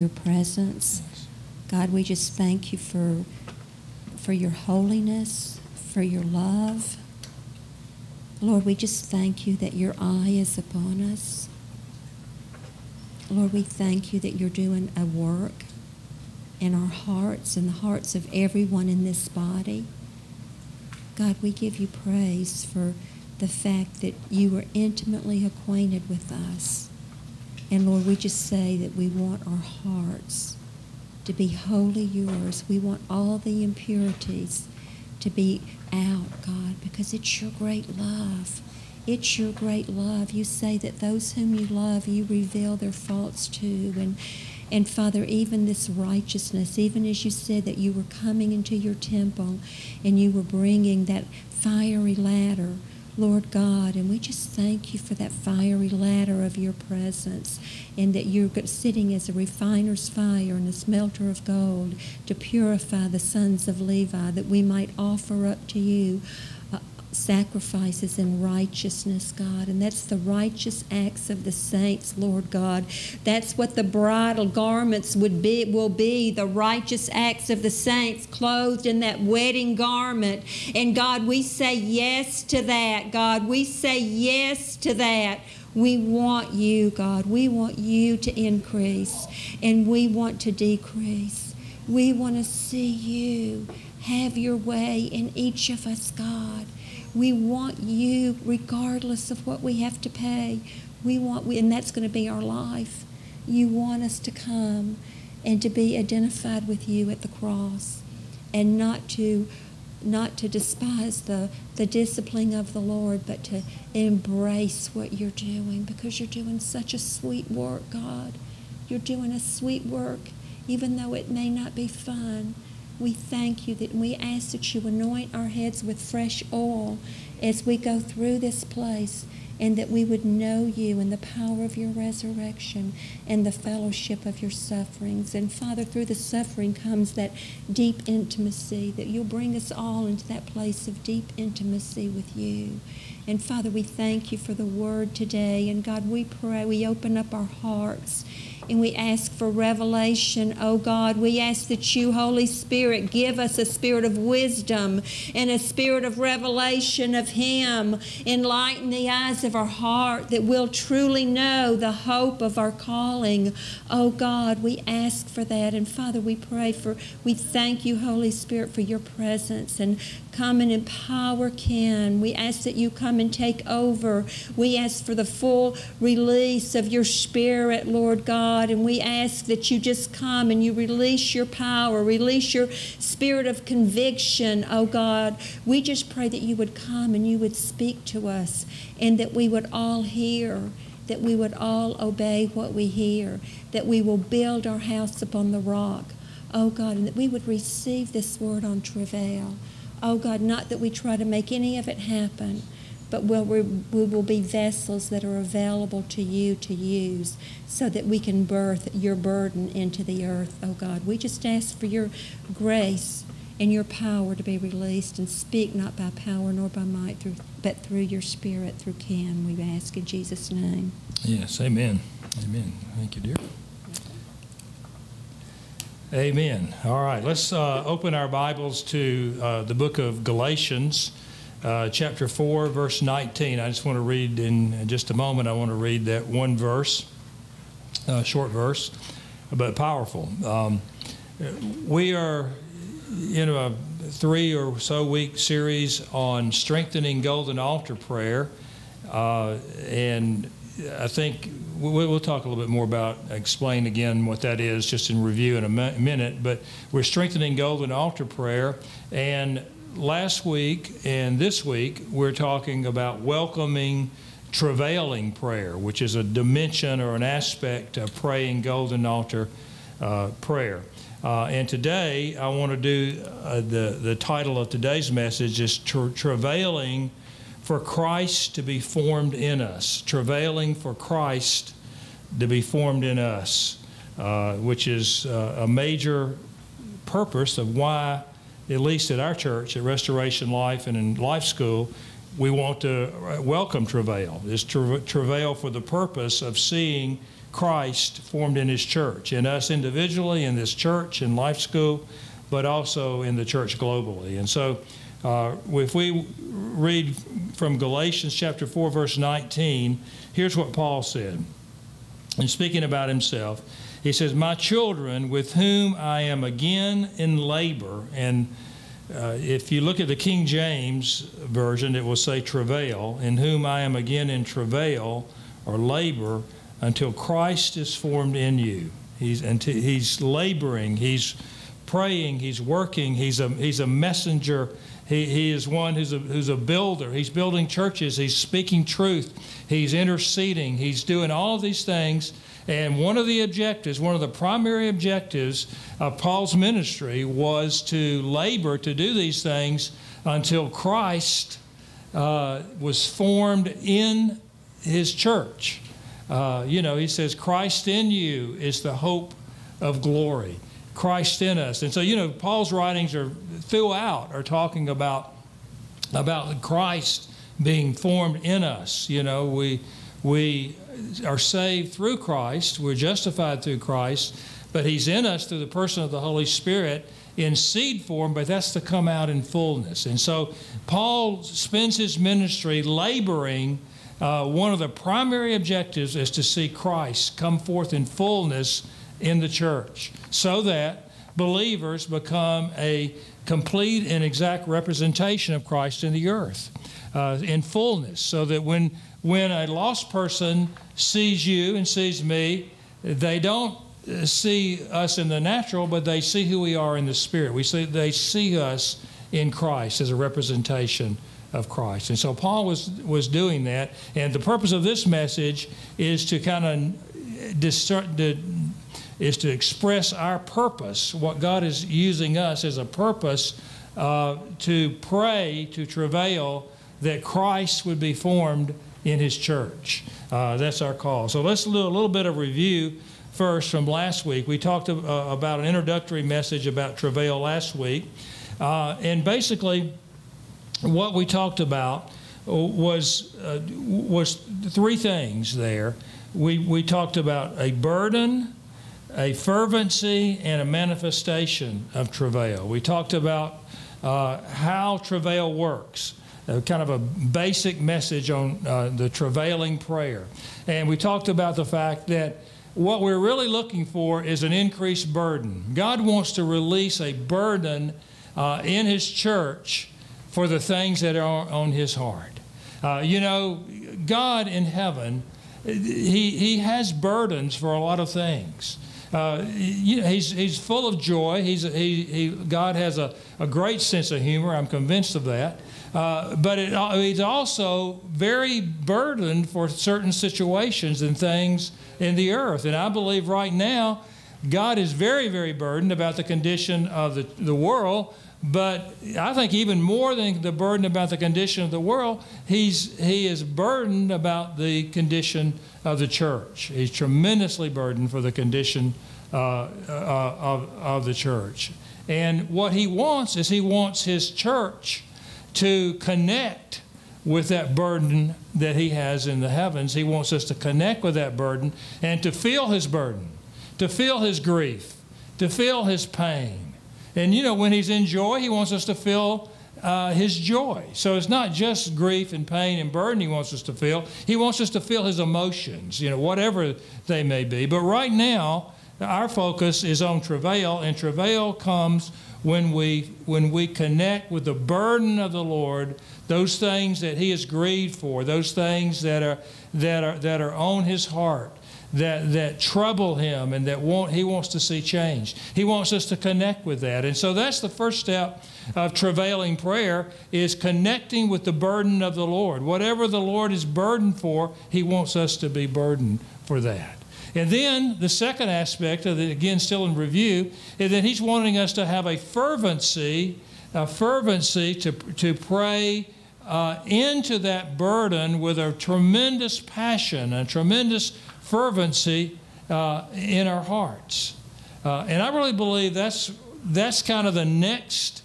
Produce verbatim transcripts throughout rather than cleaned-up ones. Your presence. God, we just thank you for, for your holiness, for your love. Lord, we just thank you that your eye is upon us. Lord, we thank you that you're doing a work in our hearts and the hearts of everyone in this body. God, we give you praise for the fact that you are intimately acquainted with us. And Lord, we just say that we want our hearts to be wholly yours. We want all the impurities to be out, God, because it's your great love. It's your great love. You say that those whom you love, you reveal their faults to. And, and Father, even this righteousness, even as you said that you were coming into your temple and you were bringing that fiery ladder, Lord God, and we just thank you for that fiery ladder of your presence, and that you're sitting as a refiner's fire and a smelter of gold to purify the sons of Levi, that we might offer up to you uh, sacrifices in righteousness, God. And that's the righteous acts of the saints, Lord God. That's what the bridal garments would be, will be, the righteous acts of the saints clothed in that wedding garment. And God, we say yes to that. God, we say yes to that. We want you, God. We want you to increase, and we want to decrease. We want to see you have your way in each of us, God. We want you regardless of what we have to pay. We want, we, and that's going to be our life. You want us to come and to be identified with you at the cross, and not to, not to despise the, the discipline of the Lord, but to embrace what you're doing, because you're doing such a sweet work, God. You're doing a sweet work, even though it may not be fun. We thank you that we ask that you anoint our heads with fresh oil as we go through this place, and that we would know you and the power of your resurrection and the fellowship of your sufferings. And Father, through the suffering comes that deep intimacy, that you'll bring us all into that place of deep intimacy with you. And Father, we thank you for the word today. And God, we pray, we open up our hearts, and we ask for revelation, oh God. We ask that you, Holy Spirit, give us a spirit of wisdom and a spirit of revelation of him. Enlighten the eyes of our heart, that we'll truly know the hope of our calling. Oh God, we ask for that. And Father, we pray for, we thank you, Holy Spirit, for your presence. And come and empower Ken. We ask that you come and take over. We ask for the full release of your spirit, Lord God. And we ask that you just come and you release your power, release your spirit of conviction, oh God. We just pray that you would come and you would speak to us, and that we would all hear, that we would all obey what we hear, that we will build our house upon the rock, oh God, and that we would receive this word on travail. Oh God, not that we try to make any of it happen, but we'll, we will be vessels that are available to you to use, so that we can birth your burden into the earth, oh God. We just ask for your grace and your power to be released, and speak not by power nor by might, through, but through your spirit, through Ken, we ask in Jesus' name. Yes, amen. Amen. Thank you, dear. Amen. All right, let's uh, open our Bibles to uh, the book of Galatians, uh, chapter four, verse nineteen. I just want to read in just a moment, I want to read that one verse, uh, short verse, but powerful. Um, we are in a three or so week series on strengthening golden altar prayer, uh, and I think we'll talk a little bit more about, explain again what that is just in review in a minute, but we're strengthening golden altar prayer. And last week and this week, we're talking about welcoming travailing prayer, which is a dimension or an aspect of praying golden altar uh, prayer. Uh, and today, I want to do uh, the, the title of today's message is tra travailing for Christ to be formed in us, travailing for Christ to be formed in us, uh, which is uh, a major purpose of why, at least at our church, at Restoration Life and in Life School, we want to welcome travail. It's tra travail for the purpose of seeing Christ formed in His church, in us individually, in this church, in Life School, but also in the church globally. And so uh, if we read from Galatians chapter four, verse nineteen, here's what Paul said. And speaking about himself, he says, "My children, with whom I am again in labor." And uh, if you look at the King James Version, it will say travail, "in whom I am again in travail," or labor, "until Christ is formed in you." He's, he's laboring, he's praying, he's working, he's a, he's a messenger. He, he is one who's a, who's a builder. He's building churches, he's speaking truth, he's interceding, he's doing all of these things. And one of the objectives, one of the primary objectives of Paul's ministry was to labor to do these things until Christ uh, was formed in His church. Uh, you know, he says, "Christ in you is the hope of glory." Christ in us. And so, you know, Paul's writings are throughout are talking about about Christ being formed in us. You know, we we are saved through Christ, we're justified through Christ, but He's in us through the person of the Holy Spirit in seed form, but that's to come out in fullness. And so Paul spends his ministry laboring. Uh, one of the primary objectives is to see Christ come forth in fullness in the church, so that believers become a complete and exact representation of Christ in the earth, uh, in fullness, so that when, when a lost person sees you and sees me, they don't see us in the natural, but they see who we are in the Spirit. We see, they see us in Christ as a representation of Christ. And so Paul was, was doing that, and the purpose of this message is to kind of discern, to, is to express our purpose, what God is using us as a purpose uh, to pray, to travail, that Christ would be formed in His church. Uh, that's our call. So let's do a little bit of review first from last week. We talked uh, about an introductory message about travail last week. Uh, and basically what we talked about was, uh, was three things there. We, we talked about a burden, a fervency, and a manifestation of travail. We talked about uh, how travail works, uh, kind of a basic message on uh, the travailing prayer. And we talked about the fact that what we're really looking for is an increased burden. God wants to release a burden uh, in His church for the things that are on His heart. Uh, you know, God in heaven, he, he has burdens for a lot of things. Uh, you know, he's, he's full of joy. He's, he, he, God has a, a great sense of humor. I'm convinced of that. Uh, but it, he's also very burdened for certain situations and things in the earth. And I believe right now, God is very, very burdened about the condition of the, the world. But I think even more than the burden about the condition of the world, he's, he is burdened about the condition of the church. He's tremendously burdened for the condition uh, uh, of, of the church. And what he wants is he wants his church to connect with that burden that he has in the heavens. He wants us to connect with that burden and to feel his burden, to feel his grief, to feel his pain. And, you know, when he's in joy, he wants us to feel uh, his joy. So it's not just grief and pain and burden he wants us to feel. He wants us to feel his emotions, you know, whatever they may be. But right now, our focus is on travail, and travail comes when we, when we connect with the burden of the Lord, those things that he is grieved for, those things that are, that are, that are on his heart, that, that trouble him and that want, he wants to see changed. He wants us to connect with that. And so that's the first step of travailing prayer, is connecting with the burden of the Lord. Whatever the Lord is burdened for, he wants us to be burdened for that. And then the second aspect of it, again, still in review, is that he's wanting us to have a fervency, a fervency to, to pray uh, into that burden with a tremendous passion, a tremendous fervency uh, in our hearts. Uh, and I really believe that's, that's kind of the next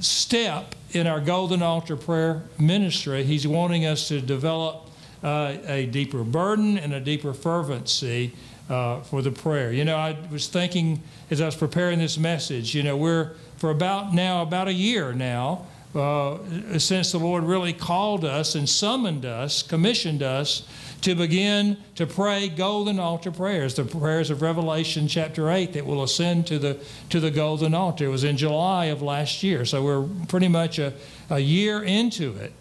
step in our Golden Altar Prayer ministry. He's wanting us to develop uh, a deeper burden and a deeper fervency uh, for the prayer. You know, I was thinking as I was preparing this message, you know, we're for about now, about a year now, uh, since the Lord really called us and summoned us, commissioned us to begin to pray golden altar prayers, the prayers of Revelation chapter eight that will ascend to the, to the golden altar. It was in July of last year, so we're pretty much a, a year into it.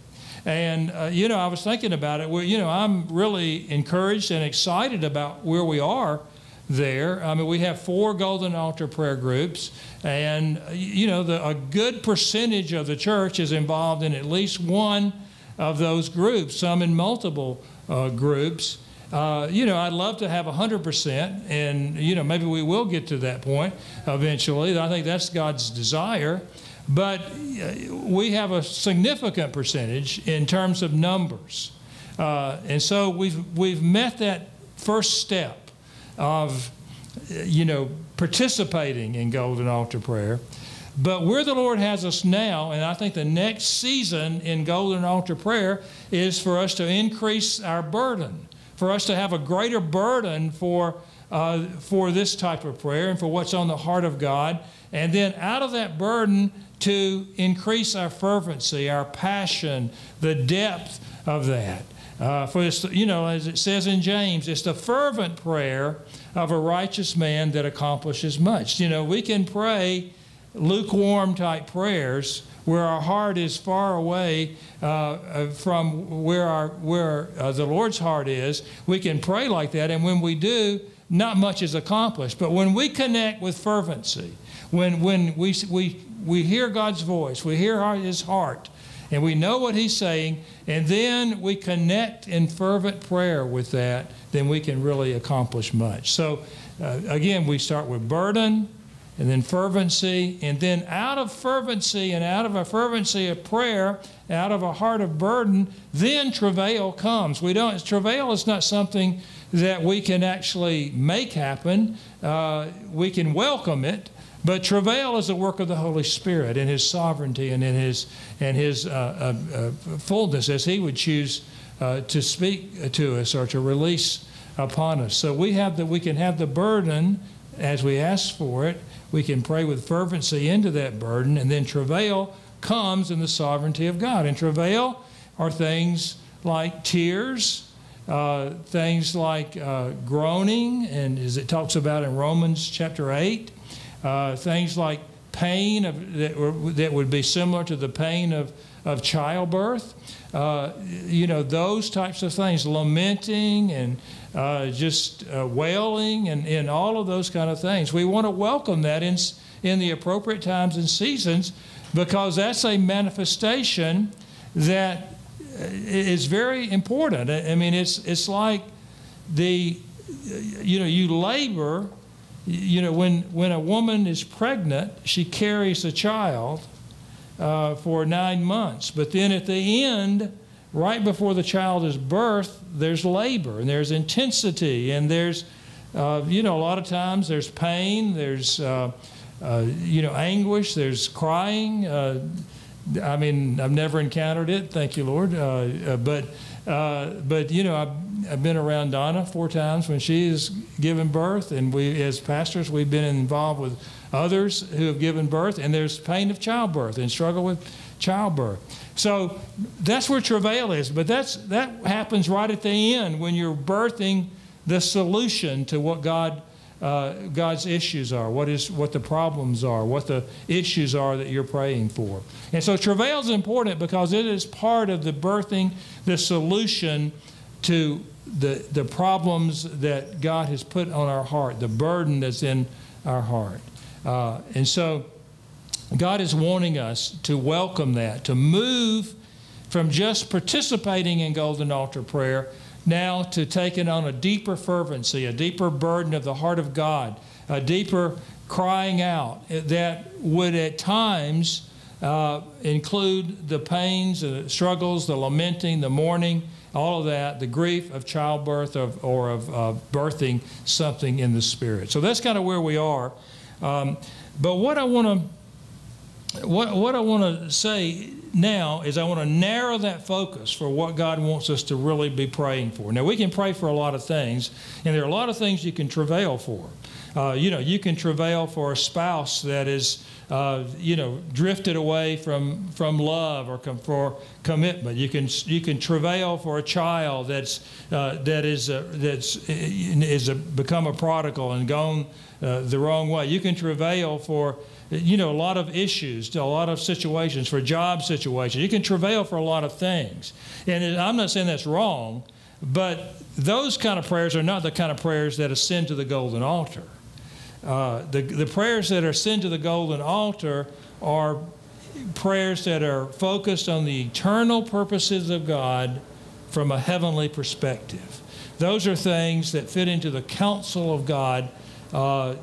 And, uh, you know, I was thinking about it. Well, you know, I'm really encouraged and excited about where we are there. I mean, we have four golden altar prayer groups, and, you know, the, a good percentage of the church is involved in at least one of those groups, some in multiple uh, groups. Uh, you know, I'd love to have one hundred percent, and, you know, maybe we will get to that point eventually. I think that's God's desire. But we have a significant percentage in terms of numbers. Uh, and so we've, we've met that first step of, you know, participating in golden altar prayer. But where the Lord has us now, and I think the next season in golden altar prayer is for us to increase our burden, for us to have a greater burden for, uh, for this type of prayer and for what's on the heart of God. And then out of that burden to increase our fervency, our passion, the depth of that. Uh, for this, you know, as it says in James, it's the fervent prayer of a righteous man that accomplishes much. You know, we can pray lukewarm type prayers where our heart is far away uh, from where, our, where uh, the Lord's heart is. We can pray like that, and when we do, not much is accomplished. But when we connect with fervency, when, when we, we, we hear God's voice, we hear His heart, and we know what He's saying, and then we connect in fervent prayer with that, then we can really accomplish much. So uh, again, we start with burden, and then fervency, and then out of fervency and out of a fervency of prayer, out of a heart of burden, then travail comes. We don't, travail is not something that we can actually make happen. Uh, we can welcome it. But travail is the work of the Holy Spirit in His sovereignty and in His, and his uh, uh, uh, fullness as He would choose uh, to speak to us or to release upon us. So we, have the, we can have the burden as we ask for it. We can pray with fervency into that burden, and then travail comes in the sovereignty of God. And travail are things like tears, uh, things like uh, groaning, and as it talks about in Romans chapter eight, Uh, things like pain of, that, were, that would be similar to the pain of, of childbirth. Uh, you know, those types of things, lamenting and uh, just uh, wailing and, and all of those kind of things. We want to welcome that in, in the appropriate times and seasons, because that's a manifestation that is very important. I mean, it's, it's like the, you know, you labor. You know, when, when a woman is pregnant, she carries a child uh, for nine months. But then at the end, right before the child is birthed, there's labor and there's intensity. And there's, uh, you know, a lot of times there's pain, there's, uh, uh, you know, anguish, there's crying. Uh, I mean, I've never encountered it, thank you, Lord. Uh, uh, but, uh, but, you know, I've I've been around Donna four times when she has given birth, and we, as pastors, we've been involved with others who have given birth, and there's pain of childbirth and struggle with childbirth. So that's where travail is, but that's, that happens right at the end when you're birthing the solution to what God, uh, God's issues are, what is, what the problems are, what the issues are that you're praying for. And so travail is important because it is part of the birthing the solution to the, the problems that God has put on our heart, the burden that's in our heart. Uh, and so God is wanting us to welcome that, to move from just participating in golden altar prayer now to taking on a deeper fervency, a deeper burden of the heart of God, a deeper crying out that would at times uh, include the pains, the struggles, the lamenting, the mourning, all of that, the grief of childbirth of, or of uh, birthing something in the Spirit. So that's kind of where we are. Um, but what I want to what, what I want to say now is I want to narrow that focus for what God wants us to really be praying for. Now, we can pray for a lot of things, and there are a lot of things you can travail for. Uh, you know, you can travail for a spouse that is, uh, you know, drifted away from from love or com for commitment. You can you can travail for a child that's uh, that is a, that's is a, become a prodigal and gone uh, the wrong way. You can travail for, you know, a lot of issues, a lot of situations, for job situations. You can travail for a lot of things, and it, I'm not saying that's wrong, but those kind of prayers are not the kind of prayers that ascend to the golden altar. Uh, the, the prayers that are sent to the golden altar are prayers that are focused on the eternal purposes of God from a heavenly perspective. Those are things that fit into the counsel of God uh,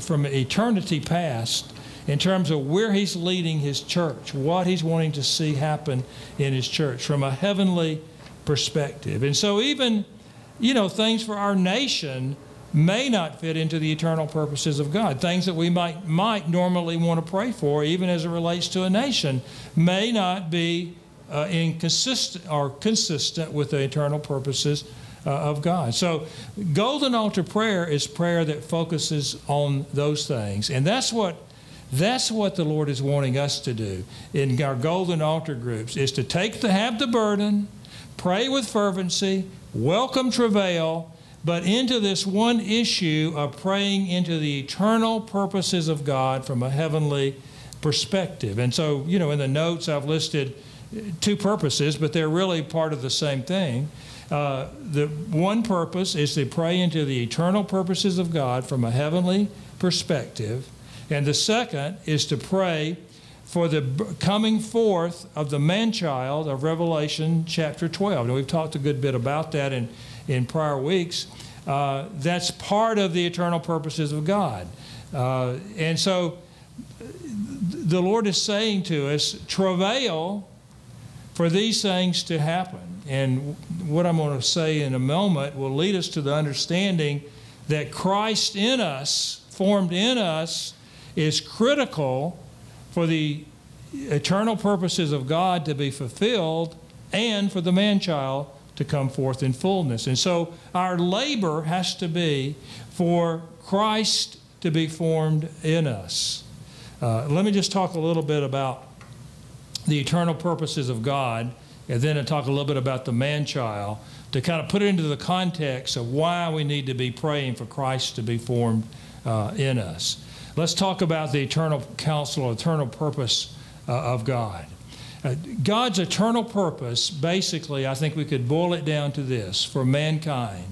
from eternity past in terms of where He's leading His church, what He's wanting to see happen in His church from a heavenly perspective. And so even, you know, things for our nation may not fit into the eternal purposes of God. Things that we might, might normally want to pray for, even as it relates to a nation, may not be uh, inconsistent or consistent with the eternal purposes uh, of God. So golden altar prayer is prayer that focuses on those things. And that's what, that's what the Lord is wanting us to do in our golden altar groups, is to take the, have the burden, pray with fervency, welcome travail, but into this one issue of praying into the eternal purposes of God from a heavenly perspective. And so, you know, in the notes I've listed two purposes, but they're really part of the same thing. Uh, the one purpose is to pray into the eternal purposes of God from a heavenly perspective. And the second is to pray for the coming forth of the man-child of Revelation chapter twelve. Now, we've talked a good bit about that in, in prior weeks. Uh, that's part of the eternal purposes of God. Uh, and so the Lord is saying to us, travail for these things to happen. And what I'm going to say in a moment will lead us to the understanding that Christ in us, formed in us, is critical for the eternal purposes of God to be fulfilled and for the man-child to come forth in fullness. And so our labor has to be for Christ to be formed in us. Uh, let me just talk a little bit about the eternal purposes of God, and then I'll talk a little bit about the man-child to kind of put it into the context of why we need to be praying for Christ to be formed uh, in us. Let's talk about the eternal counsel, eternal purpose uh, of God. Uh, God's eternal purpose, basically, I think we could boil it down to this for mankind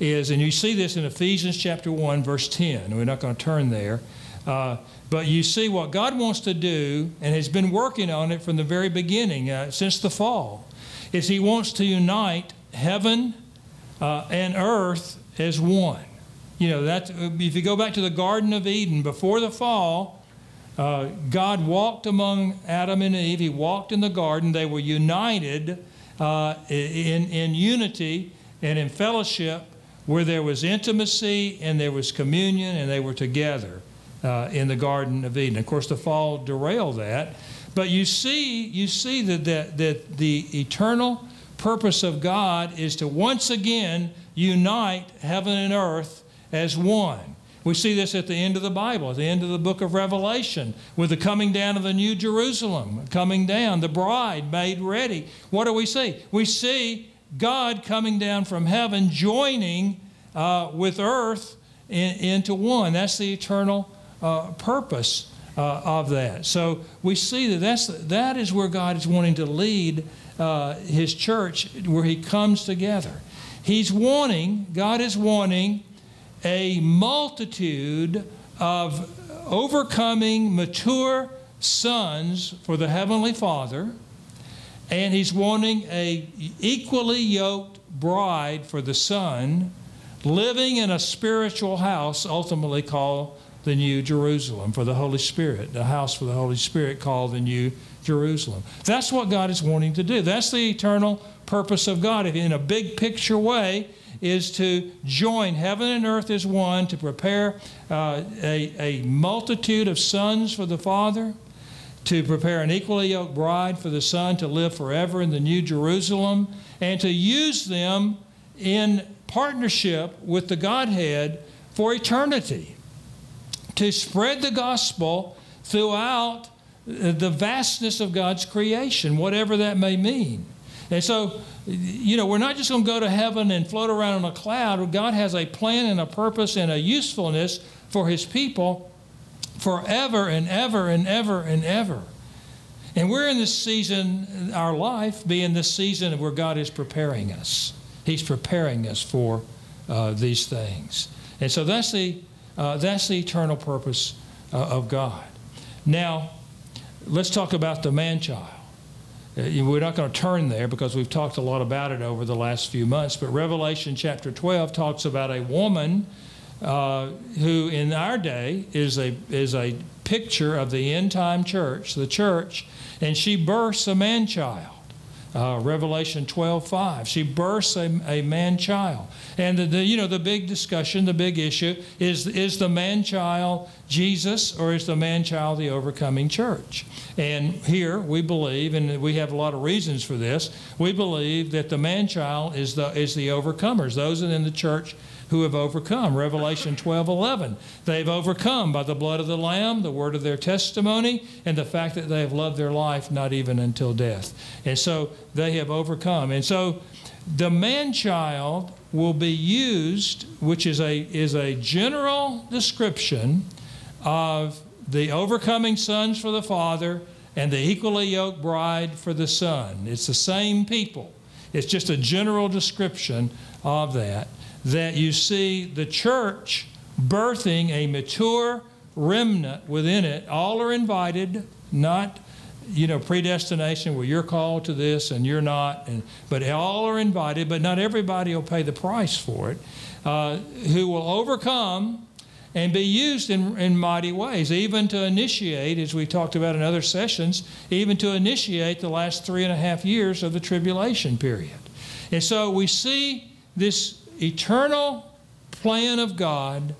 is, and you see this in Ephesians chapter one, verse ten. We're not going to turn there. Uh, but you see what God wants to do and has been working on it from the very beginning, uh, since the fall, is He wants to unite heaven uh, and earth as one. You know, that, if you go back to the Garden of Eden, before the fall, uh, God walked among Adam and Eve. He walked in the garden. They were united uh, in, in unity and in fellowship where there was intimacy and there was communion, and they were together uh, in the Garden of Eden. Of course, the fall derailed that. But you see, you see that, that, that the eternal purpose of God is to once again unite heaven and earth as one. We see this at the end of the Bible, at the end of the book of Revelation, with the coming down of the New Jerusalem, coming down, the bride made ready. What do we see? We see God coming down from heaven, joining uh, with earth in, into one. That's the eternal uh, purpose uh, of that. So we see that that's, that is where God is wanting to lead uh, His church, where He comes together. He's wanting, God is wanting, a multitude of overcoming mature sons for the Heavenly Father, and He's wanting a equally yoked bride for the Son, living in a spiritual house ultimately called the New Jerusalem for the Holy Spirit, the house for the Holy Spirit called the New Jerusalem. That's what God is wanting to do. That's the eternal purpose of God. In a big picture way, is to join heaven and earth as one, to prepare uh, a, a multitude of sons for the Father, to prepare an equally yoked bride for the Son to live forever in the New Jerusalem, and to use them in partnership with the Godhead for eternity, to spread the gospel throughout the vastness of God's creation, whatever that may mean. And so, you know, we're not just going to go to heaven and float around on a cloud. God has a plan and a purpose and a usefulness for His people forever and ever and ever and ever. And we're in this season, our life being this season where God is preparing us. He's preparing us for uh, these things. And so that's the, uh, that's the eternal purpose uh, of God. Now, let's talk about the man-child. We're not going to turn there because we've talked a lot about it over the last few months, but Revelation chapter twelve talks about a woman uh, who in our day is a, is a picture of the end-time church, the church, and she births a man-child. Uh, Revelation twelve five, she births a, a man-child. And, the, the, you know, the big discussion, the big issue is, is the man-child Jesus, or is the man-child the overcoming church? And here we believe, and we have a lot of reasons for this, we believe that the man-child is the, is the overcomers, those in the church who have overcome. Revelation twelve eleven, they've overcome by the blood of the Lamb, the word of their testimony, and the fact that they have loved their life not even until death. And so they have overcome. And so the man-child will be used, which is a, is a general description of the overcoming sons for the Father and the equally yoked bride for the Son. It's the same people. It's just a general description of that, that you see the church birthing a mature remnant within it. All are invited, not, you know, predestination where you're called to this and you're not, and, but all are invited, but not everybody will pay the price for it, uh, who will overcome and be used in, in mighty ways, even to initiate, as we talked about in other sessions, even to initiate the last three and a half years of the tribulation period. And so we see this eternal plan of God,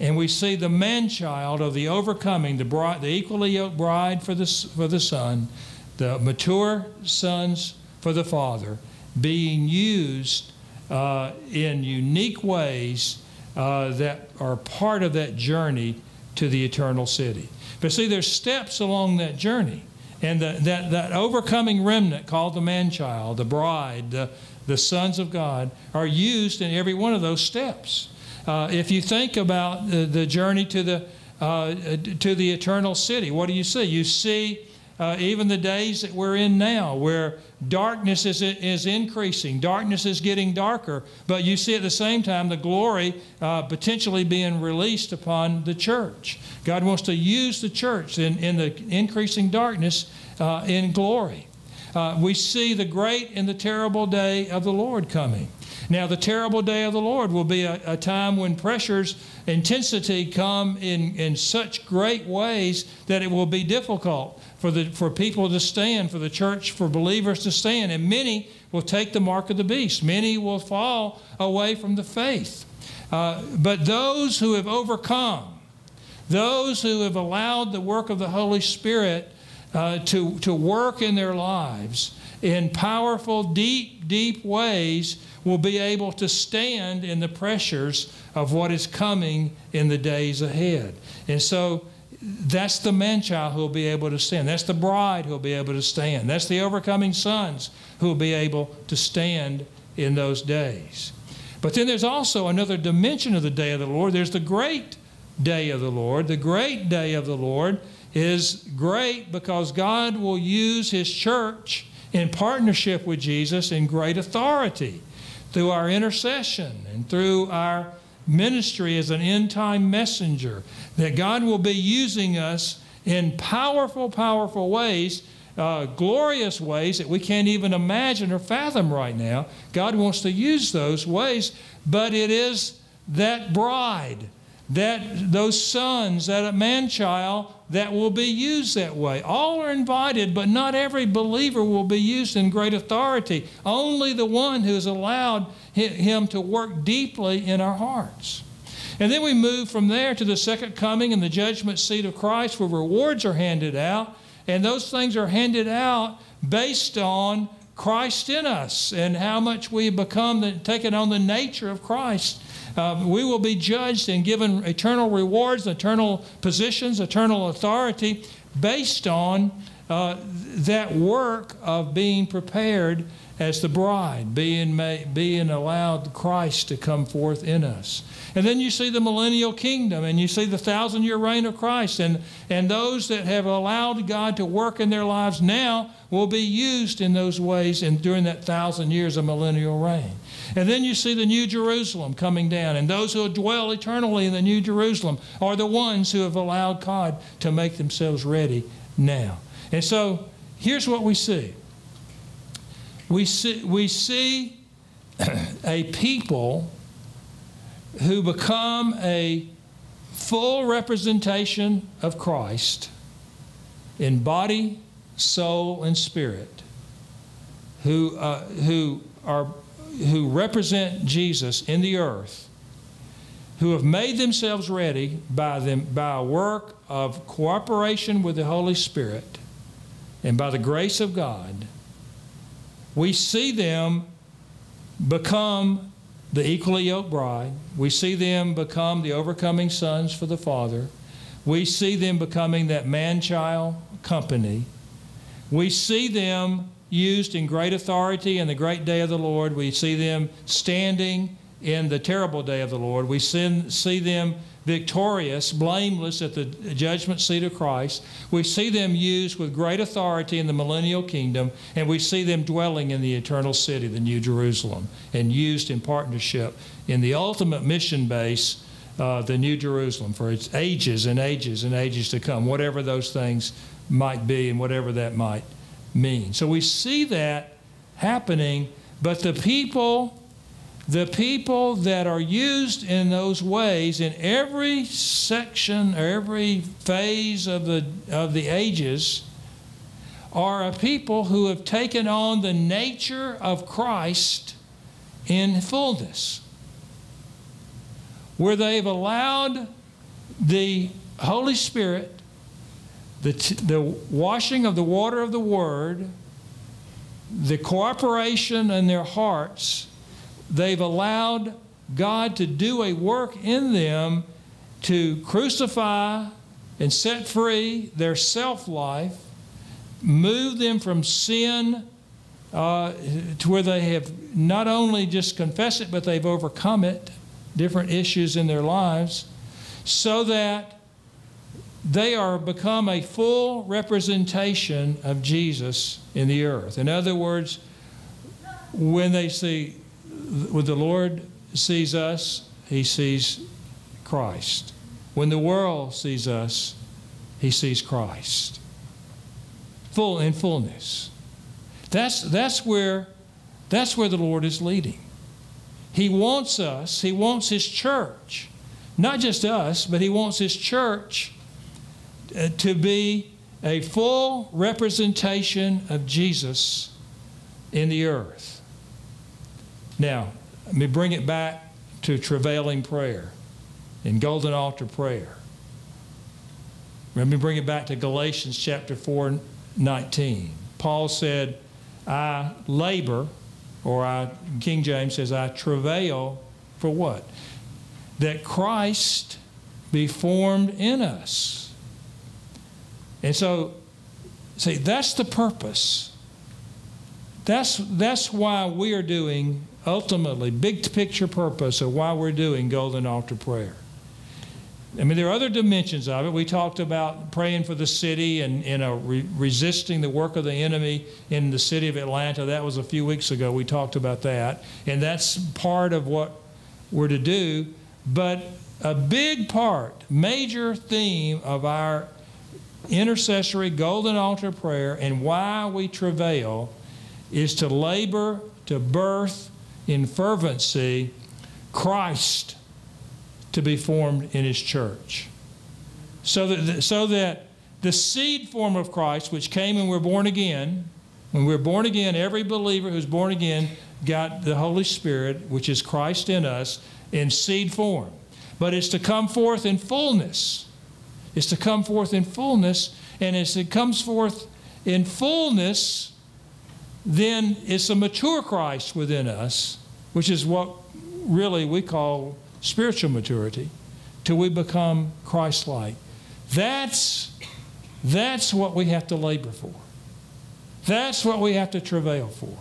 and we see the man-child of the overcoming, the bride, the equally yoked bride for the, for the Son, the mature sons for the Father, being used uh, in unique ways uh, that are part of that journey to the eternal city. But see, there's steps along that journey, and the, that, that overcoming remnant called the man-child, the bride, the The sons of God are used in every one of those steps. Uh, if you think about the, the journey to the, uh, to the eternal city, what do you see? You see uh, even the days that we're in now, where darkness is, is increasing, darkness is getting darker, but you see at the same time the glory uh, potentially being released upon the church. God wants to use the church in, in the increasing darkness uh, in glory. Uh, we see the great and the terrible day of the Lord coming. Now, the terrible day of the Lord will be a, a time when pressures, intensity come in, in such great ways that it will be difficult for, the, for people to stand, for the church, for believers to stand. And many will take the mark of the beast. Many will fall away from the faith. Uh, but those who have overcome, those who have allowed the work of the Holy Spirit Uh, to, to work in their lives in powerful, deep, deep ways, will be able to stand in the pressures of what is coming in the days ahead. And so that's the man-child who will be able to stand. That's the bride who will be able to stand. That's the overcoming sons who will be able to stand in those days. But then there's also another dimension of the day of the Lord. There's the great day of the Lord. The great day of the Lord is great because God will use His church in partnership with Jesus in great authority through our intercession and through our ministry as an end-time messenger, that God will be using us in powerful, powerful ways, uh, glorious ways that we can't even imagine or fathom right now. God wants to use those ways, but it is that bride, that those sons, that man-child, that will be used that way. All are invited, but not every believer will be used in great authority. Only the one who has allowed Him to work deeply in our hearts. And then we move from there to the second coming and the judgment seat of Christ, where rewards are handed out. And those things are handed out based on Christ in us and how much we become, the, taken on the nature of Christ. Um, we will be judged and given eternal rewards, eternal positions, eternal authority based on uh, that work of being prepared as the bride, being, made, being allowed Christ to come forth in us. And then you see the millennial kingdom, and you see the thousand-year reign of Christ, and, and those that have allowed God to work in their lives now will be used in those ways in, during that thousand years of millennial reign. And then you see the New Jerusalem coming down, and those who will dwell eternally in the New Jerusalem are the ones who have allowed God to make themselves ready now. And so here's what we see. We see, we see a people who become a full representation of Christ in body, soul, and spirit, who, uh, who, are, who represent Jesus in the earth, who have made themselves ready by, them, by a work of cooperation with the Holy Spirit and by the grace of God. We see them become the equally yoked bride. We see them become the overcoming sons for the Father. We see them becoming that man-child company. We see them used in great authority in the great day of the Lord. We see them standing in the terrible day of the Lord. We see them victorious, blameless at the judgment seat of Christ. We see them used with great authority in the millennial kingdom, and we see them dwelling in the eternal city, the New Jerusalem, and used in partnership in the ultimate mission base, uh, the New Jerusalem, for its ages and ages and ages to come, whatever those things might be and whatever that might mean. So we see that happening, but the people... The people that are used in those ways in every section or every phase of the, of the ages are a people who have taken on the nature of Christ in fullness, where they've allowed the Holy Spirit, the, the washing of the water of the Word, the cooperation in their hearts. They've allowed God to do a work in them to crucify and set free their self-life, move them from sin uh, to where they have not only just confessed it, but they've overcome it, different issues in their lives, so that they are become a full representation of Jesus in the earth. In other words, when they see... When the Lord sees us, He sees Christ. When the world sees us, He sees Christ. Full in fullness. That's, that's, where, that's where the Lord is leading. He wants us, He wants His church, not just us, but He wants His church to be a full representation of Jesus in the earth. Now, let me bring it back to travailing prayer and golden altar prayer. Let me bring it back to Galatians chapter four, nineteen. Paul said, I labor, or I, King James says, I travail for what? That Christ be formed in us. And so, see, that's the purpose. That's, that's why we are doing ultimately, big picture purpose of why we're doing golden altar prayer. I mean, there are other dimensions of it. We talked about praying for the city and, and uh, re resisting the work of the enemy in the city of Atlanta. That was a few weeks ago. We talked about that. And that's part of what we're to do. But a big part, major theme of our intercessory golden altar prayer and why we travail is to labor, to birth, in fervency, Christ to be formed in His church. So that, the, so that the seed form of Christ, which came when we're born again, when we're born again, every believer who's born again got the Holy Spirit, which is Christ in us, in seed form. But it's to come forth in fullness. It's to come forth in fullness, and as it comes forth in fullness, then it's a mature Christ within us, which is what really we call spiritual maturity, till we become Christ-like. That's, that's what we have to labor for. That's what we have to travail for.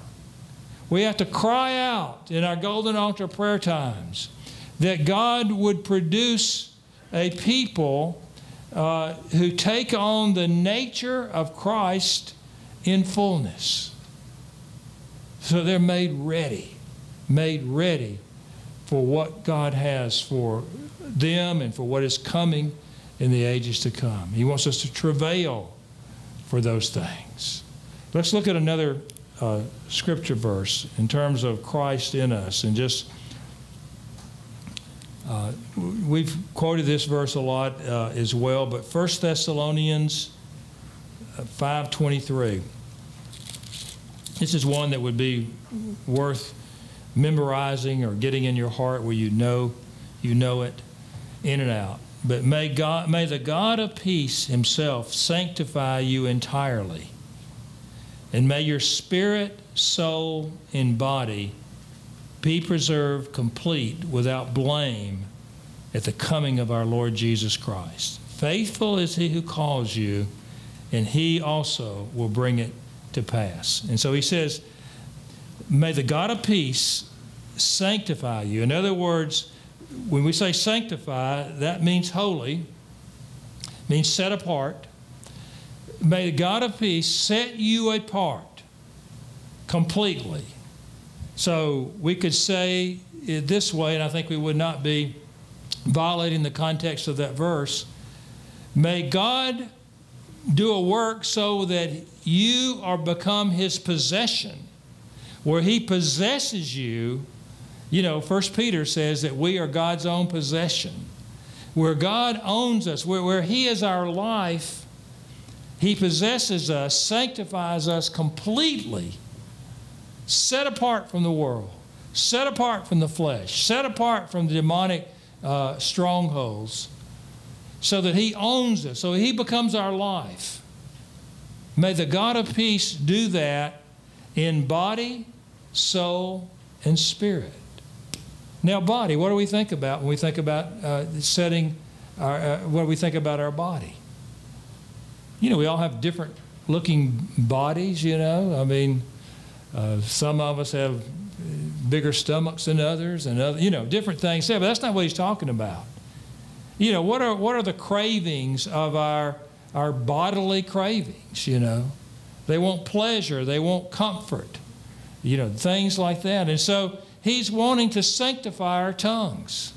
We have to cry out in our golden altar prayer times that God would produce a people uh, who take on the nature of Christ in fullness. So they're made ready, made ready for what God has for them and for what is coming in the ages to come. He wants us to travail for those things. Let's look at another uh, scripture verse in terms of Christ in us. And just, uh, we've quoted this verse a lot uh, as well, but First Thessalonians five twenty-three. This is one that would be worth memorizing or getting in your heart where you know, you know it in and out. But may, God, may the God of peace himself sanctify you entirely. And may your spirit, soul, and body be preserved complete without blame at the coming of our Lord Jesus Christ. Faithful is he who calls you, and he also will bring it to pass. And so he says, may the God of peace sanctify you. In other words, when we say sanctify, that means holy, means set apart. May the God of peace set you apart completely. So we could say it this way, and I think we would not be violating the context of that verse. May God do a work so that you are become his possession, where he possesses you. You know, First Peter says that we are God's own possession, where God owns us, where, where he is our life. He possesses us, sanctifies us completely, set apart from the world, set apart from the flesh, set apart from the demonic uh, strongholds, so that he owns us, so he becomes our life. May the God of peace do that in body, soul, and spirit. Now, body, what do we think about when we think about uh, setting our, uh, what do we think about our body? You know, we all have different looking bodies, you know. I mean, uh, some of us have bigger stomachs than others, and other, you know, different things. Yeah, but that's not what he's talking about. You know, what are, what are the cravings of our, our bodily cravings, you know? They want pleasure. They want comfort, you know, things like that. And so he's wanting to sanctify our tongues,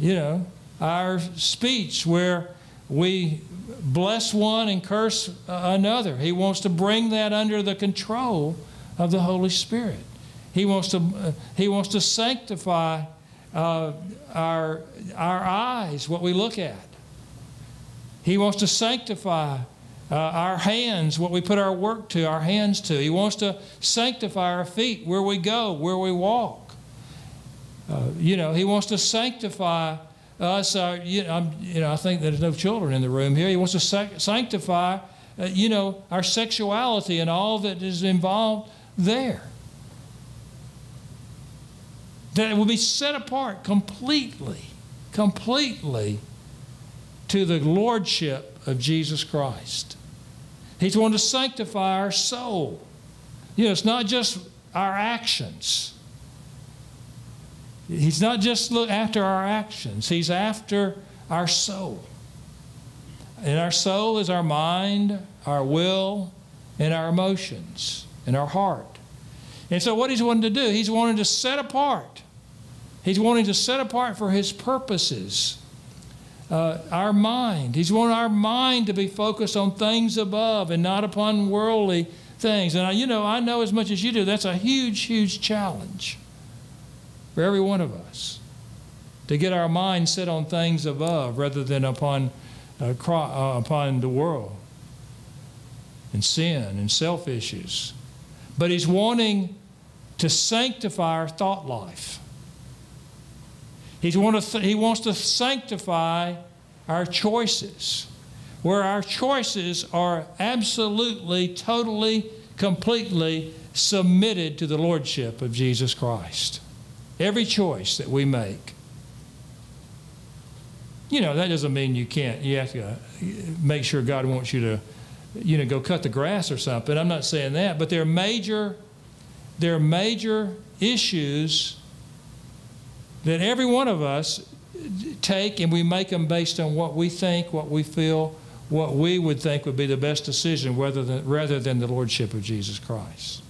you know, our speech where we bless one and curse another. He wants to bring that under the control of the Holy Spirit. He wants to, uh, he wants to sanctify uh, our, our eyes, what we look at. He wants to sanctify uh, our hands, what we put our work to, our hands to. He wants to sanctify our feet, where we go, where we walk. Uh, you know, he wants to sanctify us, uh, so, you know, I'm, you know, I think there's no children in the room here. He wants to sanctify, uh, you know, our sexuality and all that is involved there. That it will be set apart completely, completely to the lordship of Jesus Christ. He's wanting to sanctify our soul. You know, it's not just our actions. He's not just look after our actions. He's after our soul. And our soul is our mind, our will, and our emotions, and our heart. And so what he's wanting to do, he's wanting to set apart. He's wanting to set apart for his purposes uh, our mind. He's wanting our mind to be focused on things above and not upon worldly things. And, I, you know, I know as much as you do, that's a huge, huge challenge for every one of us, to get our mind set on things above rather than upon, uh, uh, upon the world and sin and self issues. But he's wanting to sanctify our thought life. He's want to th he wants to sanctify our choices. where our choices are absolutely, totally, completely submitted to the Lordship of Jesus Christ. Every choice that we make. You know, that doesn't mean you can't. You have to make sure God wants you to, you know, go cut the grass or something. I'm not saying that. But there are major, there are major issues that every one of us take, and we make them based on what we think, what we feel, what we would think would be the best decision rather than, rather than the Lordship of Jesus Christ.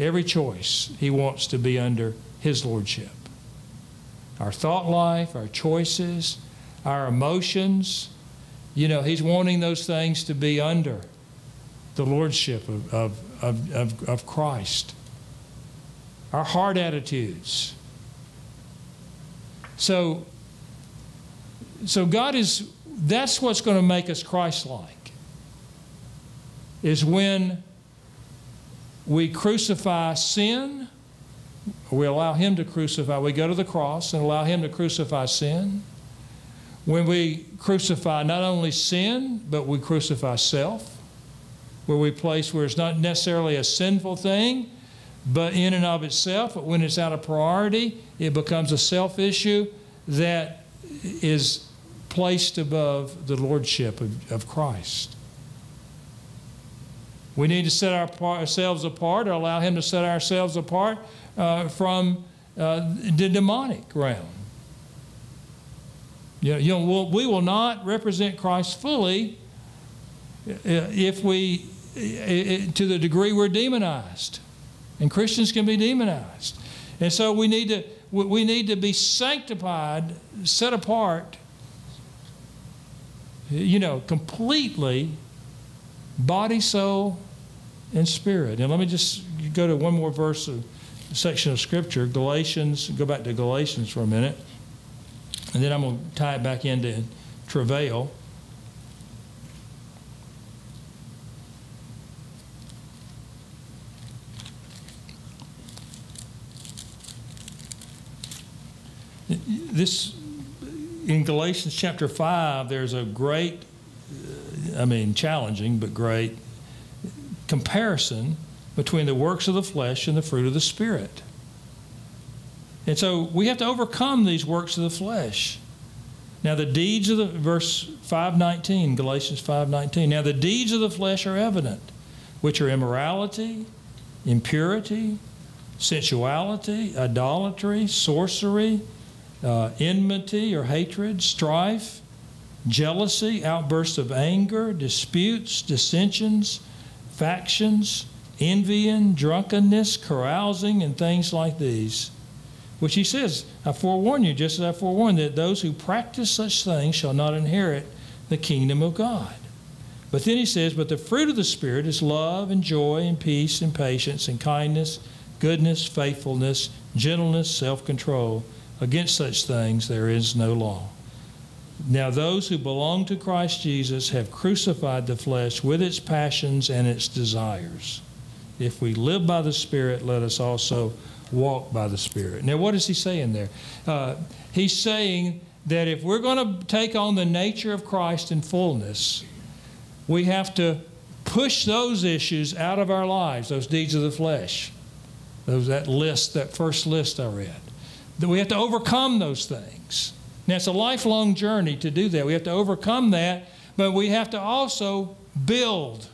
Every choice he wants to be under his Lordship. Our thought life, our choices, our emotions, you know, he's wanting those things to be under the Lordship of, of, of, of, of Christ. Our heart attitudes. So, so God is, that's what's going to make us Christ-like, is when we crucify sin, we allow him to crucify, we go to the cross and allow him to crucify sin. When we crucify not only sin, but we crucify self, where we place where it's not necessarily a sinful thing, but in and of itself, but when it's out of priority, it becomes a self issue that is placed above the Lordship of, of Christ. We need to set our, ourselves apart, or allow him to set ourselves apart uh, from uh, the demonic realm. You know, you know, we'll, we will not represent Christ fully if we, to the degree we're demonized. And Christians can be demonized. And so we need to, we need to be sanctified, set apart, you know, completely, body, soul, and spirit. And let me just go to one more verse, of, section of Scripture, Galatians, go back to Galatians for a minute. And then I'm going to tie it back into travail. This, in Galatians chapter five, there's a great, I mean, challenging, but great comparison between the works of the flesh and the fruit of the Spirit. And so we have to overcome these works of the flesh. Now the deeds of the, verse five nineteen, Galatians five nineteen, now the deeds of the flesh are evident, which are immorality, impurity, sensuality, idolatry, sorcery, Uh, enmity or hatred, strife, jealousy, outbursts of anger, disputes, dissensions, factions, envying, drunkenness, carousing, and things like these. Which he says, I forewarn you, just as I forewarned, that those who practice such things shall not inherit the kingdom of God. But then he says, but the fruit of the Spirit is love and joy and peace and patience and kindness, goodness, faithfulness, gentleness, self-control. Against such things there is no law. Now those who belong to Christ Jesus have crucified the flesh with its passions and its desires. If we live by the Spirit, let us also walk by the Spirit. Now what is he saying there? Uh, he's saying that if we're going to take on the nature of Christ in fullness, we have to push those issues out of our lives, those deeds of the flesh, those, that list, that first list I read. That we have to overcome those things. Now, it's a lifelong journey to do that. We have to overcome that, but we have to also build,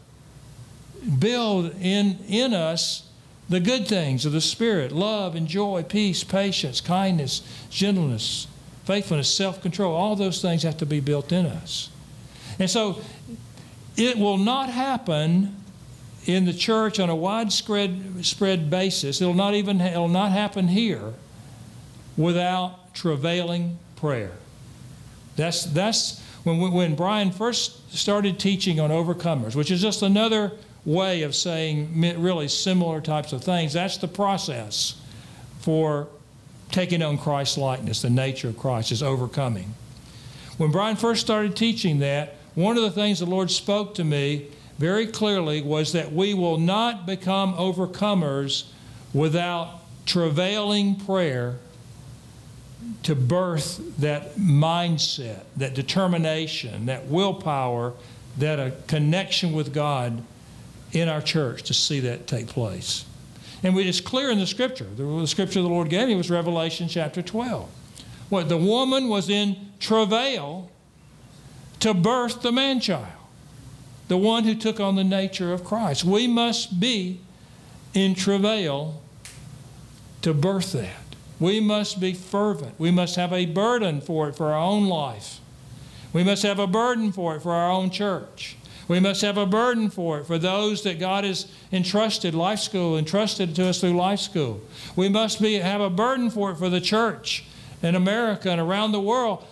build in, in us the good things of the Spirit, love and joy, peace, patience, kindness, gentleness, faithfulness, self-control. All those things have to be built in us. And so it will not happen in the church on a widespread spread basis. It'll not even, it'll not happen here without travailing prayer. That's, that's when, when Brian first started teaching on overcomers, which is just another way of saying really similar types of things. That's the process for taking on Christ's likeness, the nature of Christ is overcoming. When Brian first started teaching that, one of the things the Lord spoke to me very clearly was that we will not become overcomers without travailing prayer to birth that mindset, that determination, that willpower that a connection with God in our church to see that take place. And it's clear in the scripture. The scripture the Lord gave me was Revelation chapter twelve. What, the woman was in travail to birth the man-child, the one who took on the nature of Christ. We must be in travail to birth that. We must be fervent. We must have a burden for it for our own life. We must have a burden for it for our own church. We must have a burden for it for those that God has entrusted, Life School, entrusted to us through Life School. We must be, have a burden for it for the church in America and around the world,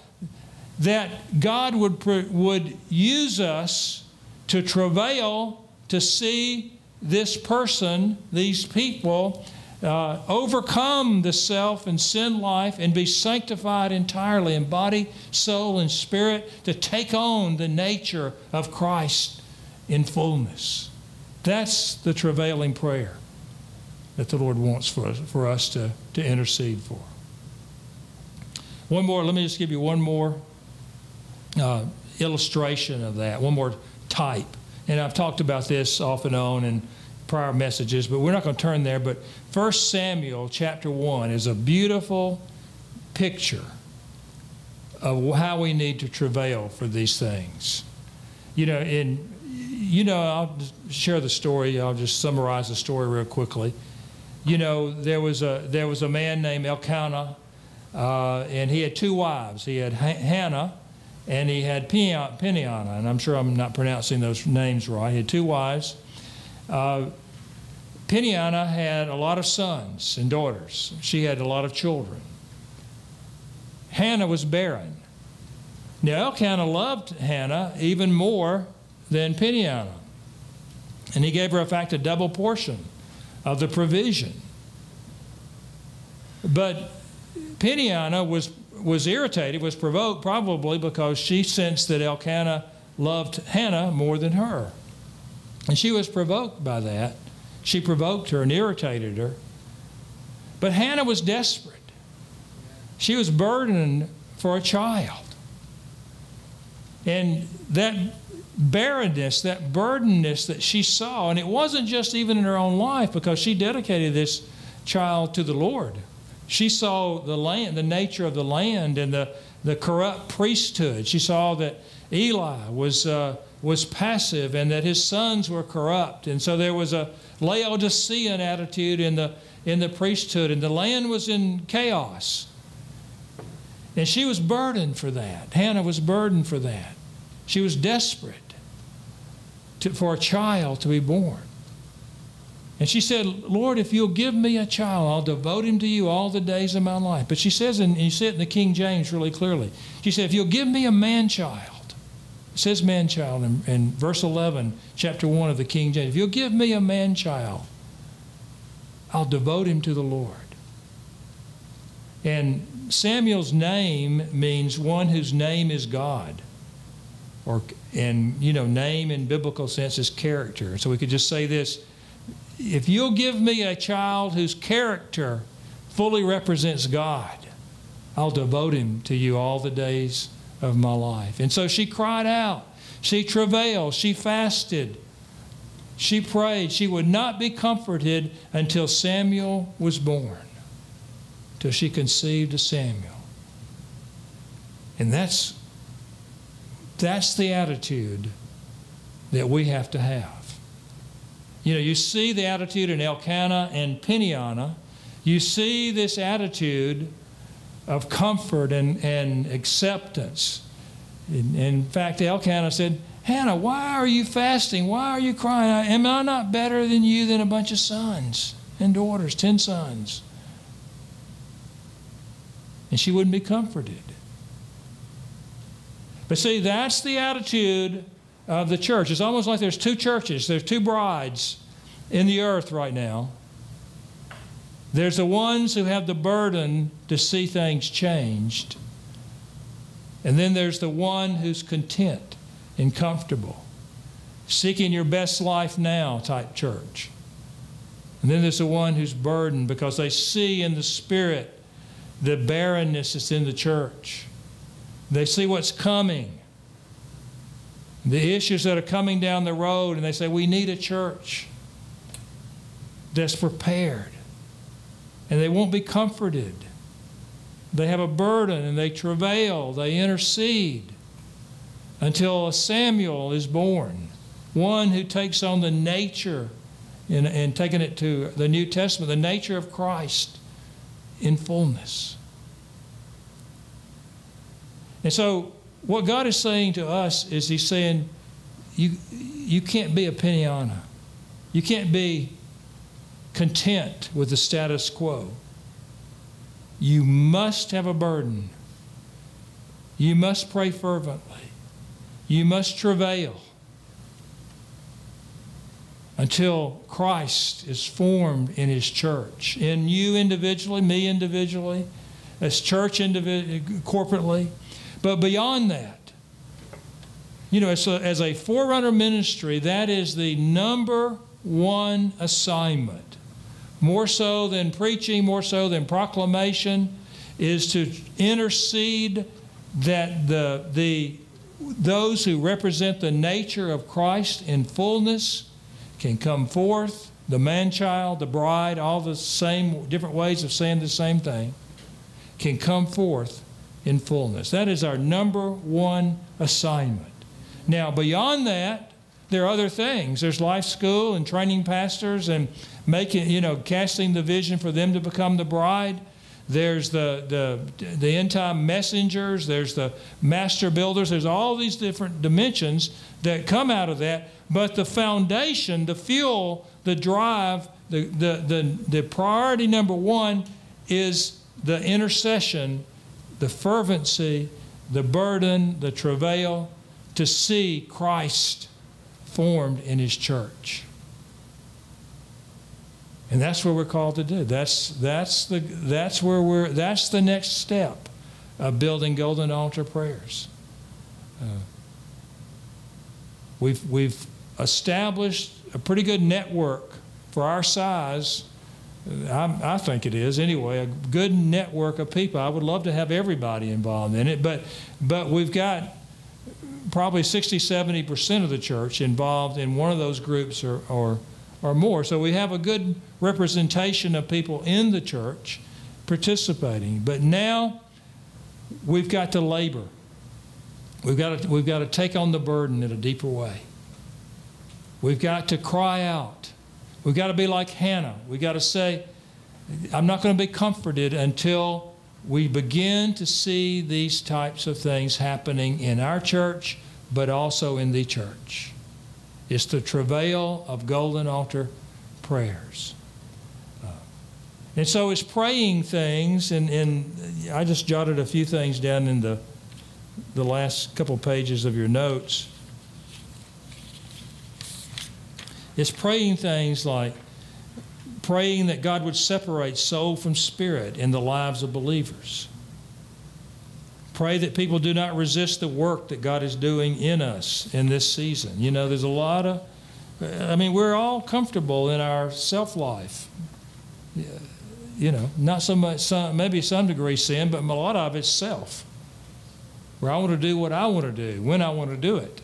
that God would, would use us to travail to see this person, these people, uh, overcome the self and sin life and be sanctified entirely in body, soul, and spirit to take on the nature of Christ in fullness. That's the travailing prayer that the Lord wants for us, for us to, to intercede for. One more, let me just give you one more uh, illustration of that, one more type. And I've talked about this off and on in prior messages, but we're not going to turn there. But First Samuel chapter one is a beautiful picture of how we need to travail for these things. You know, in, you know, I'll share the story. I'll just summarize the story real quickly. You know, there was a, there was a man named Elkanah, uh, and he had two wives. He had Hannah, and he had Peninnah, and I'm sure I'm not pronouncing those names right. He had two wives. Uh, Peninnah had a lot of sons and daughters. She had a lot of children. Hannah was barren. Now, Elkanah loved Hannah even more than Peninnah, and he gave her, in fact, a double portion of the provision. But Peninnah was was irritated, was provoked, probably because she sensed that Elkanah loved Hannah more than her. And she was provoked by that. She provoked her and irritated her. But Hannah was desperate. She was burdened for a child. And that barrenness, that burdenness that she saw, and it wasn't just even in her own life, because she dedicated this child to the Lord. She saw the land, the nature of the land, and the, the corrupt priesthood. She saw that Eli was, uh, was passive, and that his sons were corrupt. And so there was a Laodicean attitude in the, in the priesthood, and the land was in chaos. And she was burdened for that. Hannah was burdened for that. She was desperate to, for a child to be born. And she said, "Lord, if you'll give me a child, I'll devote him to you all the days of my life." But she says, and you see it in the King James really clearly, she said, "If you'll give me a man-child," it says man-child in, in verse eleven, chapter one of the King James, "if you'll give me a man-child, I'll devote him to the Lord." And Samuel's name means one whose name is God. Or, and, you know, name in biblical sense is character. So we could just say this: if you'll give me a child whose character fully represents God, I'll devote him to you all the days of my life. And so she cried out. She travailed. She fasted. She prayed. She would not be comforted until Samuel was born, till she conceived a Samuel. And that's, that's the attitude that we have to have. You know, you see the attitude in Elkanah and Peninnah. You see this attitude of comfort and, and acceptance. In, in fact, Elkanah said, "Hannah, why are you fasting? Why are you crying? Am I not better than you than a bunch of sons and daughters, ten sons?" And she wouldn't be comforted. But see, that's the attitude of the church. It's almost like there's two churches, there's two brides in the earth right now. There's the ones who have the burden to see things changed, and then there's the one who's content and comfortable, seeking your best life now type church. And then there's the one who's burdened because they see in the spirit the barrenness that's in the church. They see what's coming. the issues that are coming down the road, and they say, we need a church that's prepared. And they won't be comforted. They have a burden, and they travail, they intercede until a Samuel is born, one who takes on the nature, and, and taking it to the New Testament, the nature of Christ in fullness. And so what God is saying to us is he's saying, you, you can't be a Peninnah. You can't be content with the status quo. You must have a burden. You must pray fervently. You must travail until Christ is formed in his church, in you individually, me individually, as church individ- corporately. But beyond that, you know, as a, as a forerunner ministry, that is the number one assignment. More so than preaching, more so than proclamation, is to intercede that the, the, those who represent the nature of Christ in fullness can come forth, the man-child, the bride, all the same different ways of saying the same thing, can come forth in fullness. That is our number one assignment. Now, beyond that, there are other things. There's Life School and training pastors and making, you know, casting the vision for them to become the bride. There's the, the, the end-time messengers. There's the master builders. There's all these different dimensions that come out of that. But the foundation, the fuel, the drive, the, the, the, the priority number one is the intercession, the fervency, the burden, the travail to see Christ formed in his church. And that's what we're called to do. That's, that's, the, that's, where we're, that's the next step of building Golden Altar Prayers. Uh, we've, we've established a pretty good network for our size. I, I think it is, anyway, a good network of people. I would love to have everybody involved in it, but, but we've got probably sixty, seventy percent of the church involved in one of those groups or, or, or more. So we have a good representation of people in the church participating. But now we've got to labor. We've got to, we've got to take on the burden in a deeper way. We've got to cry out. We've got to be like Hannah. We've got to say, I'm not going to be comforted until we begin to see these types of things happening in our church, but also in the church. It's the travail of Golden Altar Prayers. Uh, and so it's praying things, and, and I just jotted a few things down in the, the last couple pages of your notes. It's praying things like praying that God would separate soul from spirit in the lives of believers. Pray that people do not resist the work that God is doing in us in this season. You know, there's a lot of, I mean, we're all comfortable in our self-life. You know, not so much, some, maybe some degree sin, but a lot of it's self. Where I want to do what I want to do, when I want to do it.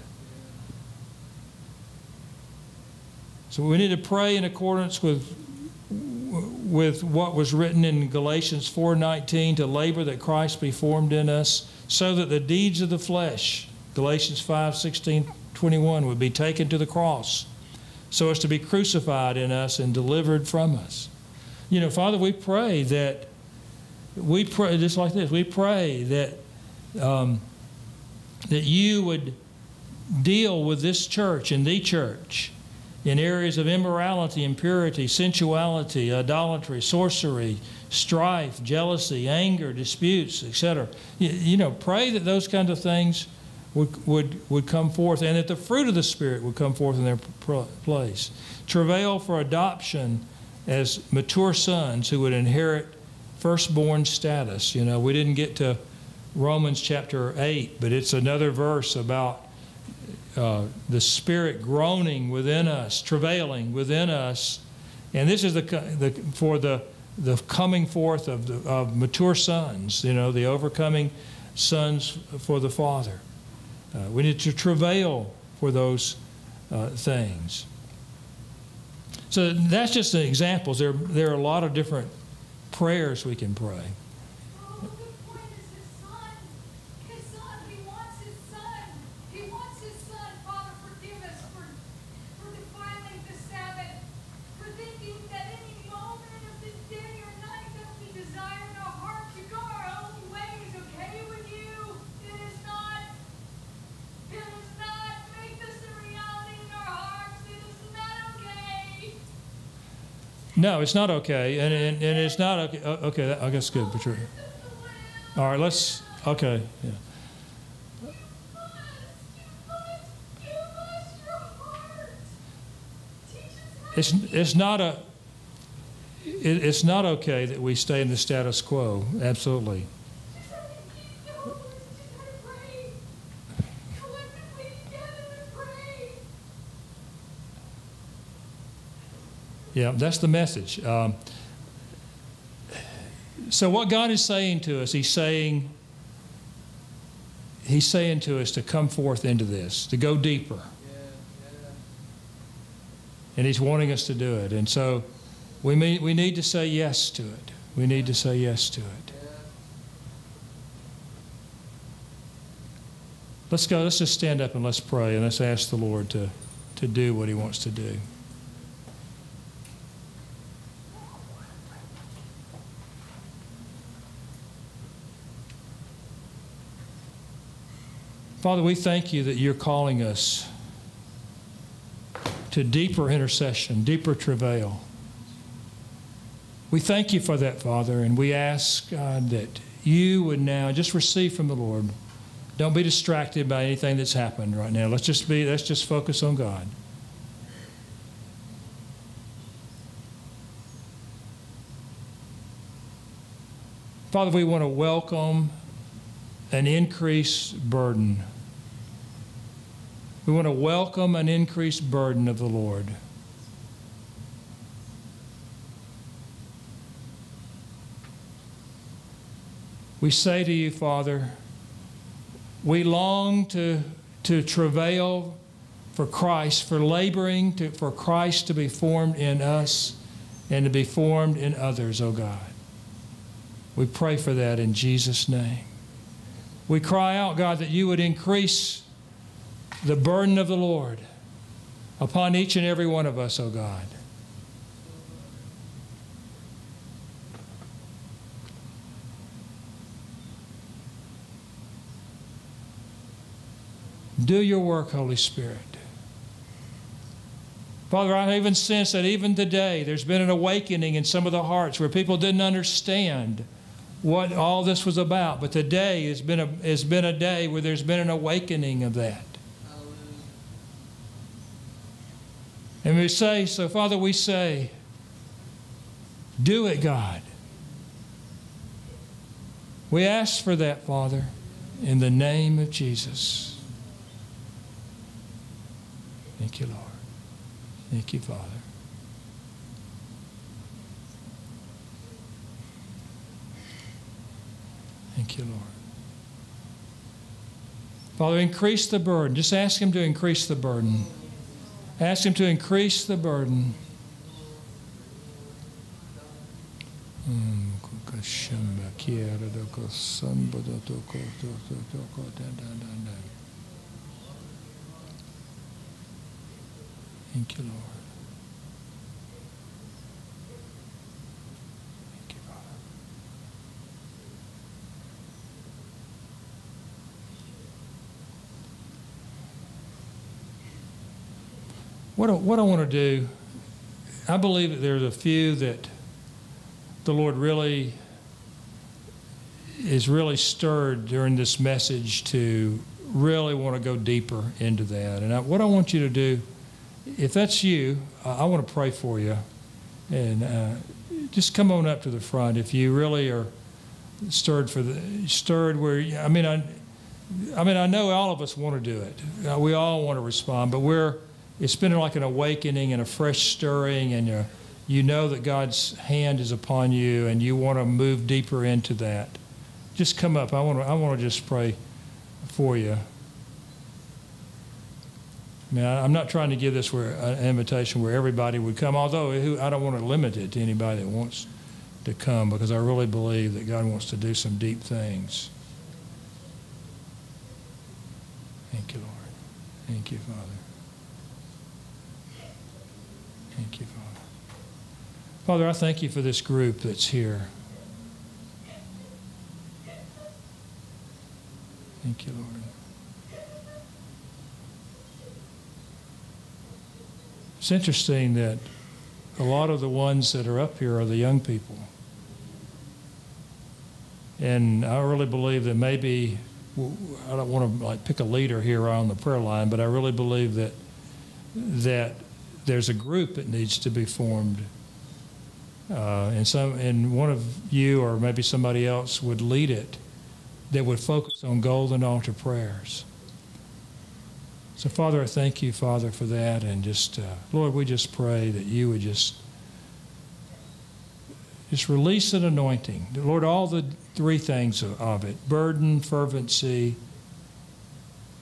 So we need to pray in accordance with, with what was written in Galatians four nineteen, to labor that Christ be formed in us, so that the deeds of the flesh, Galatians five sixteen, twenty-one, would be taken to the cross, so as to be crucified in us and delivered from us. You know, Father, we pray that, we pray just like this, we pray that, um, that you would deal with this church and the church in areas of immorality, impurity, sensuality, idolatry, sorcery, strife, jealousy, anger, disputes, et cetera. You, you know, pray that those kinds of things would, would, would come forth, and that the fruit of the Spirit would come forth in their place. Travail for adoption as mature sons who would inherit firstborn status. You know, we didn't get to Romans chapter eight, but it's another verse about Uh, the Spirit groaning within us, travailing within us, and this is the, the for the the coming forth of the, of mature sons. You know, the overcoming sons for the Father. Uh, we need to travail for those uh, things. So that's just the examples. There, there are a lot of different prayers we can pray. Well, the point is his son. His son, he wants his son. He wants his son. Father, forgive us for, for defiling the Sabbath, for thinking that any moment of the day or night that we desire in our heart to go our own way is okay with you. It is not. It is not. Make this a reality in our hearts. It is not okay. No, it's not okay, and, and, and it's not okay. Okay, that, I guess good, Patricia. All right, let's, okay, yeah. Give us, give us, give us your heart. Teach us how to. It's, it's not a, it, it's not okay that we stay in the status quo, absolutely. Yeah, that's the message. Um, so what God is saying to us, he's saying, he's saying to us to come forth into this, to go deeper. Yeah, yeah. And he's wanting us to do it. And so we, may, we need to say yes to it. We need to say yes to it. Yeah. Let's go, let's just stand up and let's pray and let's ask the Lord to, to do what he wants to do. Father, we thank you that you're calling us to deeper intercession, deeper travail. We thank you for that, Father, and we ask, God, that you would now just receive from the Lord. Don't be distracted by anything that's happened right now. Let's just be, let's just focus on God. Father, we want to welcome an increased burden. We want to welcome an increased burden of the Lord. We say to you, Father, we long to, to travail for Christ, for laboring to, for Christ to be formed in us and to be formed in others, O God. We pray for that in Jesus' name. We cry out, God, that you would increase the burden of the Lord upon each and every one of us, O God. Do your work, Holy Spirit. Father, I even sense that even today there's been an awakening in some of the hearts where people didn't understand what all this was about, but today has been a has been a day where there's been an awakening of that. Hallelujah. And we say, so Father, we say, do it, God. We ask for that, Father, in the name of Jesus. Thank you, Lord. Thank you, Father. Thank you, Lord. Father, increase the burden. Just ask him to increase the burden. Ask him to increase the burden. Thank you, Lord. What I, what I want to do, I believe that there's a few that the Lord really is really stirred during this message to really want to go deeper into that. And I, what I want you to do, if that's you, I, I want to pray for you. And uh, just come on up to the front if you really are stirred for the stirred where I mean I, I mean I know all of us want to do it. We all want to respond, but we're it's been like an awakening and a fresh stirring, and uh, you know that God's hand is upon you, and you want to move deeper into that. Just come up. I want to, I want to just pray for you. I mean, I, I'm not trying to give this where uh, an invitation where everybody would come, although I don't want to limit it to anybody that wants to come, because I really believe that God wants to do some deep things. Thank you, Lord. Thank you, Father. Thank you, Father. Father, I thank you for this group that's here. Thank you, Lord. It's interesting that a lot of the ones that are up here are the young people. And I really believe that maybe, I don't want to like pick a leader here on the prayer line, but I really believe that that there's a group that needs to be formed. Uh, and some, and one of you or maybe somebody else would lead it that would focus on golden altar prayers. So, Father, I thank you, Father, for that. And just, uh, Lord, we just pray that you would just, just release an anointing. Lord, all the three things of, of it, burden, fervency,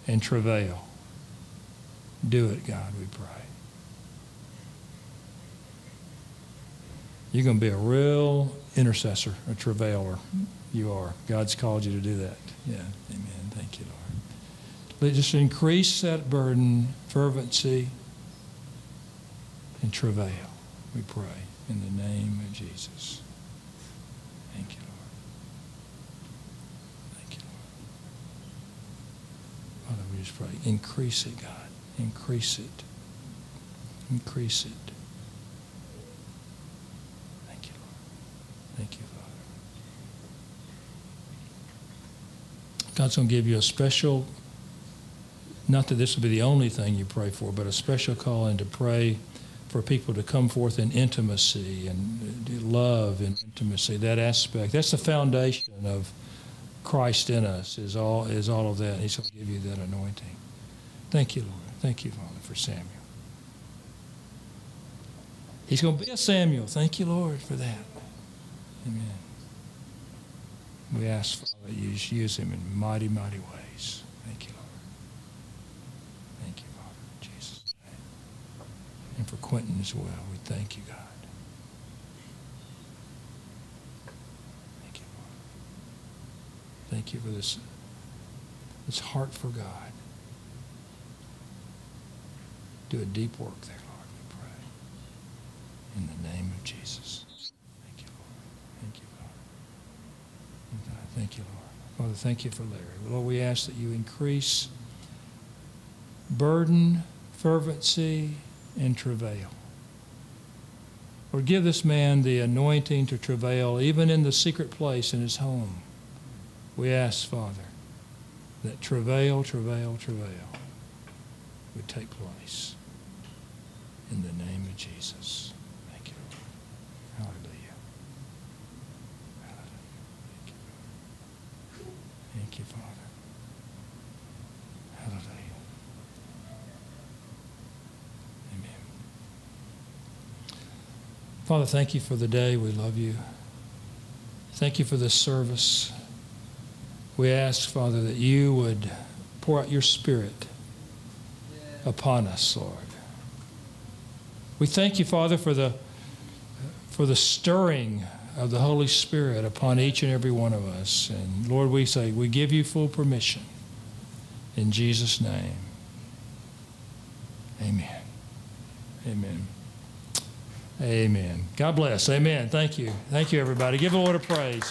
and travail. Do it, God, we pray. You're going to be a real intercessor, a travailer. You are. God's called you to do that. Yeah, amen. Thank you, Lord. But just increase that burden, fervency, and travail, we pray, in the name of Jesus. Thank you, Lord. Thank you, Lord. Father, we just pray, increase it, God. Increase it. Increase it. Thank you, Lord. Thank you, Father. God's going to give you a special, not that this will be the only thing you pray for, but a special calling to pray for people to come forth in intimacy and love and intimacy, that aspect. That's the foundation of Christ in us, is all, is all of that. He's going to give you that anointing. Thank you, Lord. Thank you, Father, for Samuel. He's going to be a Samuel. Thank you, Lord, for that. Amen. We ask, Father, you use him in mighty, mighty ways. Thank you, Lord. And for Quentin as well, we thank you, God. Thank you, Lord. Thank you for this, this heart for God. Do a deep work there, Lord, we pray. In the name of Jesus. Thank you, Lord. Thank you, Lord. Thank you, Lord. Father, thank you for Larry. Lord, we ask that you increase burden, fervency, and travail. Lord, give this man the anointing to travail, even in the secret place in his home. We ask, Father, that travail, travail, travail would take place in the name of Jesus. Thank you, Lord. Hallelujah. Hallelujah. Thank you. Thank you, Father. Hallelujah. Father, thank you for the day. We love you. Thank you for this service. We ask, Father, that you would pour out your Spirit upon us, Lord. We thank you, Father, for the, for the stirring of the Holy Spirit upon each and every one of us. And, Lord, we say, we give you full permission. In Jesus' name, amen. Amen. Amen. God bless. Amen. Thank you. Thank you, everybody. Give the Lord a praise.